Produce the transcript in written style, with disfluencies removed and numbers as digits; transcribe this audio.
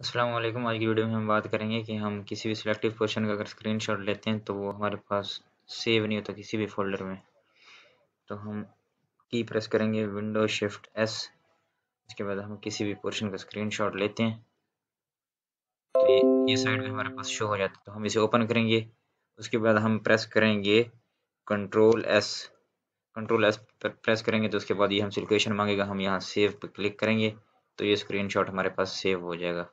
अस्सलाम वालेकुम। आज की वीडियो में हम बात करेंगे कि हम किसी भी सिलेक्टिव क्वेश्चन का अगर स्क्रीनशॉट लेते हैं तो वो हमारे पास सेव नहीं होता किसी भी फोल्डर में। तो हम की प्रेस करेंगे Win+Shift+S, उसके बाद हम किसी भी पोर्शन का स्क्रीनशॉट लेते हैं तो ये साइड में हमारे पास शो हो जाता है। तो हम इसे ओपन करेंगे, उसके बाद हम प्रेस करेंगे कंट्रोल एस प्रेस करेंगे तो उसके बाद ये हमसे लोकेशन मांगेगा। हम यहाँ सेव पर क्लिक करेंगे तो ये स्क्रीनशॉट हमारे पास सेव हो जाएगा।